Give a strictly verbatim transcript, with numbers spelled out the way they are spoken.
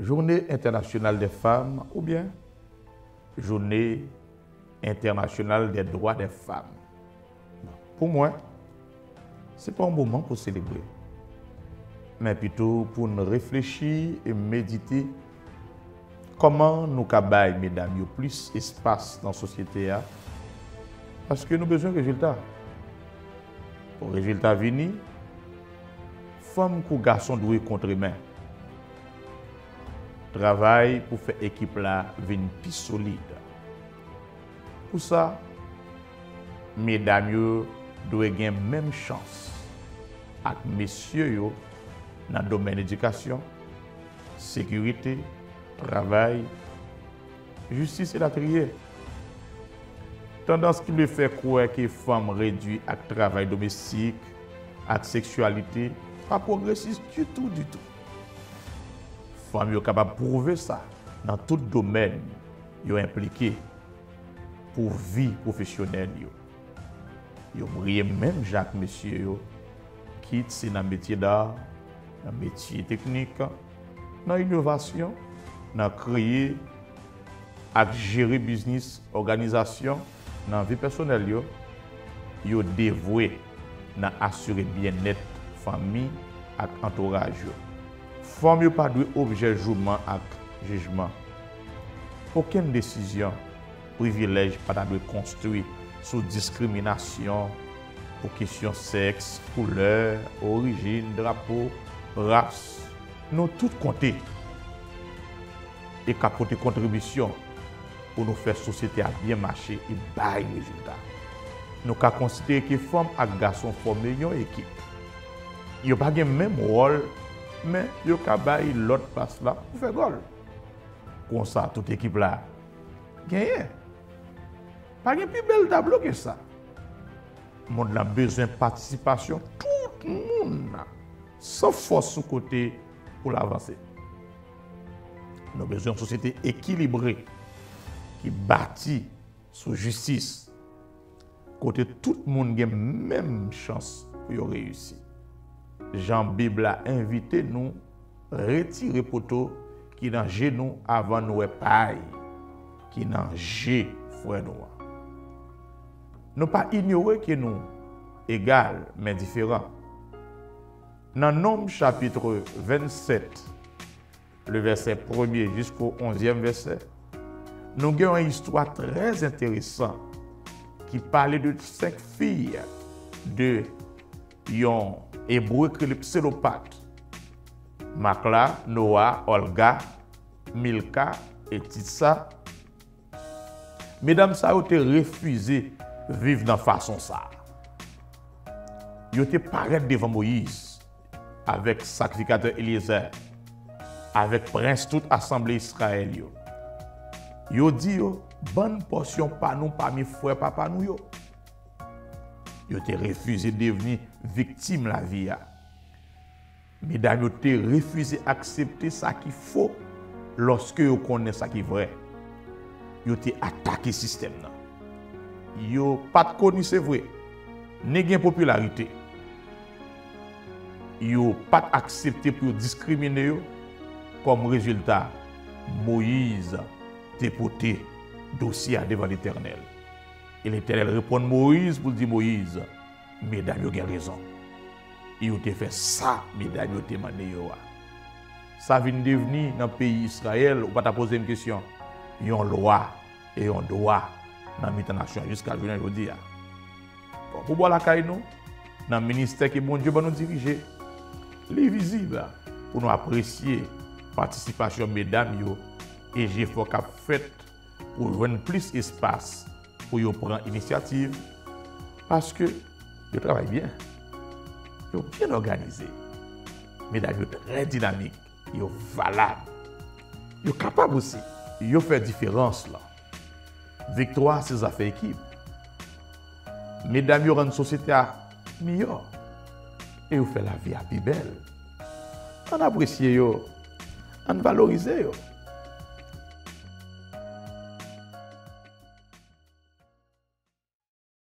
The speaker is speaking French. Journée internationale des femmes ou bien Journée internationale des droits des femmes. Pour moi, ce n'est pas un moment pour célébrer, mais plutôt pour nous réfléchir et méditer comment nous cabaillons, mesdames, il y a plus d'espace dans la société. Parce que nous avons besoin de résultats. Pour résultats venus, femmes ou garçons doivent contre main. Travail pour faire équipe là venir plus solide. Pour ça, mesdames doivent gagner même chance avec messieurs dans le domaine de l'éducation, sécurité, travail, justice et la trier. Tendance qui me fait croire que les femmes réduites à travail domestique, à sexualité, pas progressiste du tout, du tout. Les femmes sont capables de prouver ça dans tout domaine qui sont impliquées pour la vie professionnelle. Ils brillent même Jacques Monsieur, quitte c'est dans le métier d'art, dans le métier technique, dans l'innovation, dans créer, à gérer business, organisation, dans la vie personnelle, ils sont dévoués à assurer bien-être famille et entourage. Femme n'est pas d'objet jugement et jugement. Aucune décision, privilège, pas de construire sous discrimination pour question sexe, couleur, origine, drapeau, race. Nous tous comptons et capoter contribution pour nous faire société à bien marcher et bailler les résultats. Nous avons considéré que femmes et garçons forment une équipe. Ils n'ont pas le même rôle, mais ils ont baillé l'autre place là pour faire gol. Comme ça, toute équipe là, gagne. Pas de plus bel tableau que ça. Le monde a besoin de participation, tout le monde, sans force sous côté pour l'avancer. Nous avons besoin d'une société équilibrée qui bâtit sur justice, côté tout le monde a la même chance pour réussir. Jean Bible a invité nous à retirer poteau qui dans genou avant nous paille, qui dans G frère noir. Nous pas ignorer que nous égal mais différents. Dans Nombre chapitre vingt-sept, le verset premier jusqu'au onzième verset, nous avons une histoire très intéressante qui parlait de cinq filles de Yon, Hébreu que le psélopathe, Makla, Noah, Olga, Milka et Titsa. Mesdames, ça ont été refusées de vivre dans façon ça. Ils ont été paraître devant Moïse avec sacrificateur Eliezer, avec prince toute assemblée Israël. Ils ont dit, bonne portion par nous, parmi frères, papa nous. Yo. Ils ont refusé de devenir victime de la vie. Mesdames, ils ont refusé d'accepter ce qu'il faut lorsque vous connaissez ce qui est vrai. Ils ont attaqué le système. Ils n'ont pas connu, c'est vrai, ni de popularité. Ils n'ont pas accepté pour discriminer. Comme résultat, Moïse dépoté dossier devant l'Éternel. Et l'Éternel répond à Moïse pour dire Moïse, mesdames, vous avez raison. Ils ont fait ça, mesdames, vous avez demandé. Ça vient de devenir dans le pays Israël, on va poser une question. Ils ont une loi et ils ont un droit dans la nation jusqu'à aujourd'hui. Pour voir la caille, nous, dans le ministère que bon Dieu va nous diriger, les visibles pour nous apprécier la participation, mesdames, et j'ai fait qu'à fait pour avoir plus d'espace. Pour prendre l'initiative, parce que je travaille bien, je suis bien organisé, mais je suis très dynamique, je suis valable, je suis capable aussi, je fais différence là. Victoire, c'est affaires équipe. Mesdames, vous rendez une société meilleure et vous faites la vie à plus belle. On apprécie, on valorise.